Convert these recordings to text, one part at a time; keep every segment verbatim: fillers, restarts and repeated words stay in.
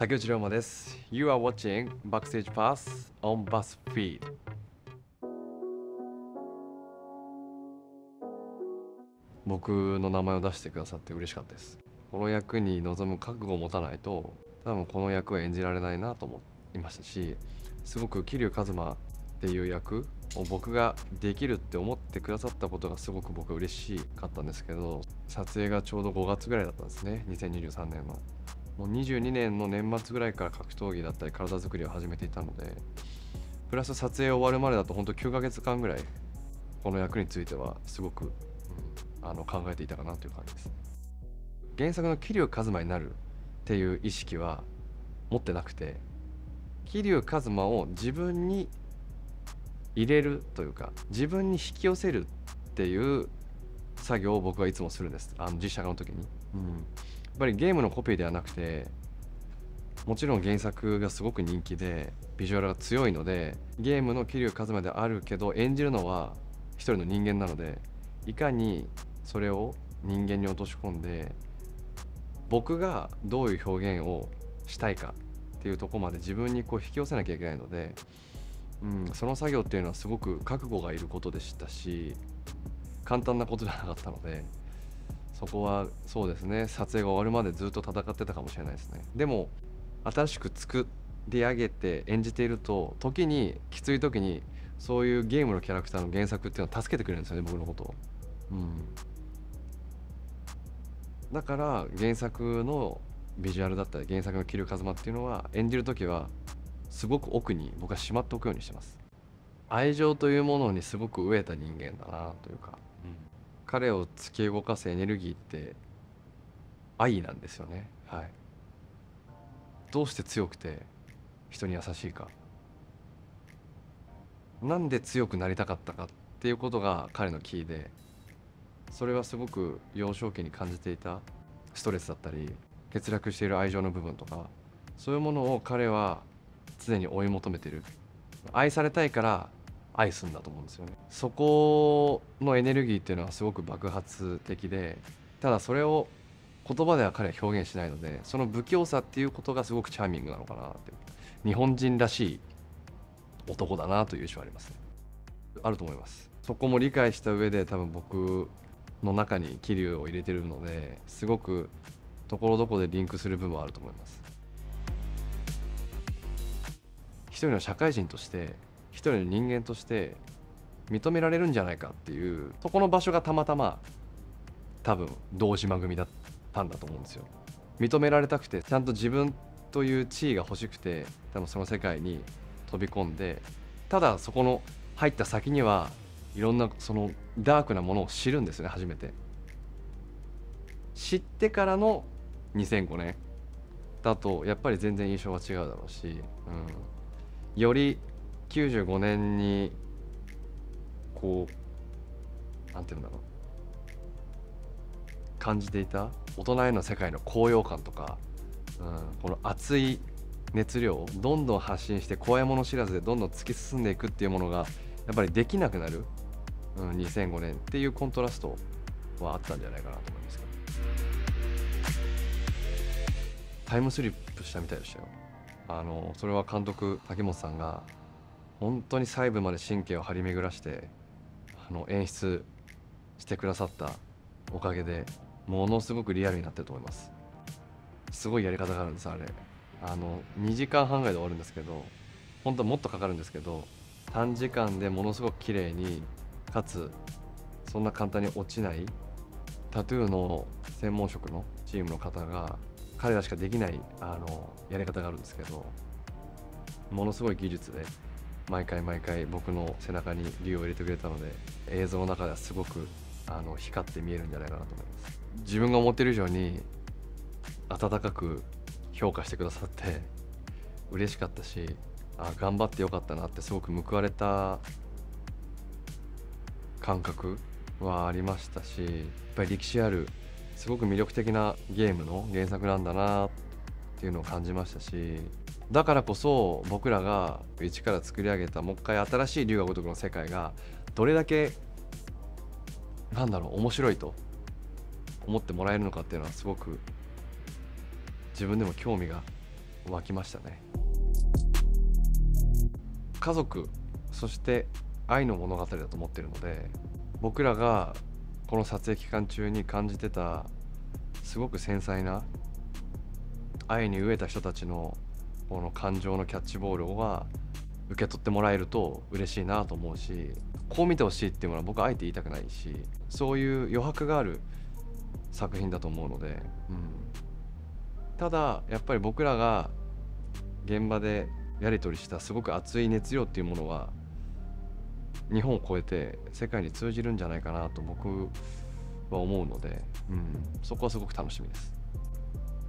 竹内涼真です。 You are watching Backstage Pass on BuzzFeed。 僕の名前を出してくださって嬉しかったです。この役に臨む覚悟を持たないと多分この役は演じられないなと思いましたし、すごく桐生一馬っていう役を僕ができるって思ってくださったことがすごく僕は嬉しかったんですけど、撮影がちょうどごがつぐらいだったんですね。にせんにじゅうさんねんのもうにじゅうにねんの年末ぐらいから格闘技だったり体づくりを始めていたので、プラス撮影終わるまでだと本当きゅうかげつかんぐらいこの役についてはすごく、うん、あの考えていたかなという感じです。原作の桐生一馬になるっていう意識は持ってなくて、桐生一馬を自分に入れるというか自分に引き寄せるっていう作業を僕はいつもするんです。あの実写化の時に、うん、やっぱりゲームのコピーではなくて、もちろん原作がすごく人気でビジュアルが強いのでゲームの桐生一馬であるけど演じるのは一人の人間なので、いかにそれを人間に落とし込んで僕がどういう表現をしたいかっていうところまで自分にこう引き寄せなきゃいけないので、うん、その作業っていうのはすごく覚悟がいることでしたし、簡単なことではなかったので、そこはそうですね、撮影が終わるまでずっと戦ってたかもしれないですね。でも新しく作り上げて演じていると、時にきつい時にそういうゲームのキャラクターの原作っていうのは助けてくれるんですよね、僕のことを、うん、だから原作のビジュアルだったり原作の桐生一馬っていうのは演じる時はすごく奥に僕はしまっておくようにしてます。愛情というものにすごく飢えた人間だなというか、うん、彼を突き動かすエネルギーって愛なんですよね。はい。どうして強くて人に優しいか、なんで強くなりたかったかっていうことが彼のキーで、それはすごく幼少期に感じていたストレスだったり欠落している愛情の部分とか、そういうものを彼は常に追い求めてる。愛されたいから愛するんだと思うんですよね。そこのエネルギーっていうのはすごく爆発的で、ただそれを言葉では彼は表現しないので、その不器用さっていうことがすごくチャーミングなのかなって、日本人らしい男だなという印象はありますね。あると思います。そこも理解した上で多分僕の中に桐生を入れてるので、すごくところどころでリンクする部分はあると思います。一人の社会人として一人の人間として認められるんじゃないかっていう、そこの場所がたまたま多分堂島組だったんだと思うんですよ。認められたくてちゃんと自分という地位が欲しくて多分その世界に飛び込んで、ただそこの入った先にはいろんなそのダークなものを知るんですよね。初めて知ってからのにせんごねんだとやっぱり全然印象が違うだろうし、うん、よりきゅうじゅうごねんにこうなんていうんだろう、感じていた大人への世界の高揚感とか、うん、この熱い熱量をどんどん発信して怖いもの知らずでどんどん突き進んでいくっていうものがやっぱりできなくなる、うん、にせんごねんっていうコントラストはあったんじゃないかなと思いますけど、タイムスリップしたみたいでしたよ。あのそれは監督竹本さんが本当に細部まで神経を張り巡らしてあの演出してくださったおかげで、ものすごくリアルになってると思います。すごいやり方があるんです。あれあのにじかんはんぐらいで終わるんですけど、本当はもっとかかるんですけど短時間でものすごく綺麗に、かつそんな簡単に落ちない、タトゥーの専門職のチームの方が彼らしかできないあのやり方があるんですけど、ものすごい技術で毎回毎回僕の背中に竜を入れてくれたので、映像の中ではすごくあの光って見えるんじゃないかなと思います。自分が思っている以上に温かく評価してくださって嬉しかったし、あ頑張ってよかったなってすごく報われた感覚はありましたし、やっぱり歴史あるすごく魅力的なゲームの原作なんだなっていうのを感じましたし、だからこそ僕らが一から作り上げたもう一回新しい龍が如くの世界がどれだけなんだろう面白いと思ってもらえるのかっていうのはすごく自分でも興味が湧きましたね。家族、そして愛の物語だと思ってるので、僕らがこの撮影期間中に感じてたすごく繊細な愛に飢えた人たちのこの感情のキャッチボールは受け取ってもらえると嬉しいなと思うし、こう見てほしいっていうのは僕はあえて言いたくないし、そういう余白がある作品だと思うので、うん、ただやっぱり僕らが現場でやり取りしたすごく熱い熱量っていうものは日本を超えて世界に通じるんじゃないかなと僕は思うので、うん、そこはすごく楽しみです。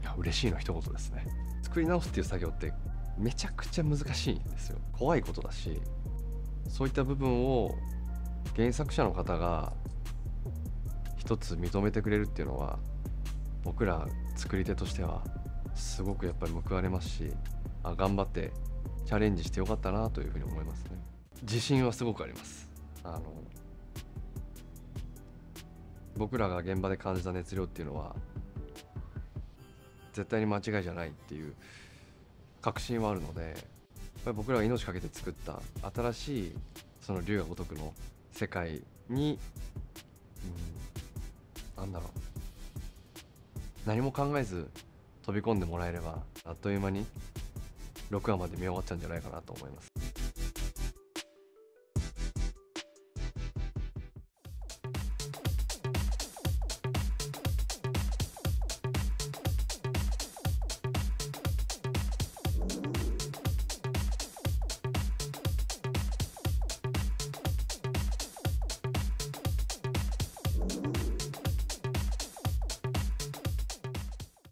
いや、嬉しいの一言ですね。作り直すっていう作業ってめちゃくちゃ難しいんですよ。怖いことだし、そういった部分を原作者の方が一つ認めてくれるっていうのは僕ら作り手としてはすごくやっぱり報われますし、あ、頑張ってチャレンジしてよかったなというふうに思いますね。自信はすごくあります。あの僕らが現場で感じた熱量っていうのは絶対に間違いじゃないっていう確信はあるので、やっぱり僕らが命かけて作った新しいその龍が如くの世界に、うん、なんだろう、何も考えず飛び込んでもらえればあっという間にろくわまで見終わっちゃうんじゃないかなと思います。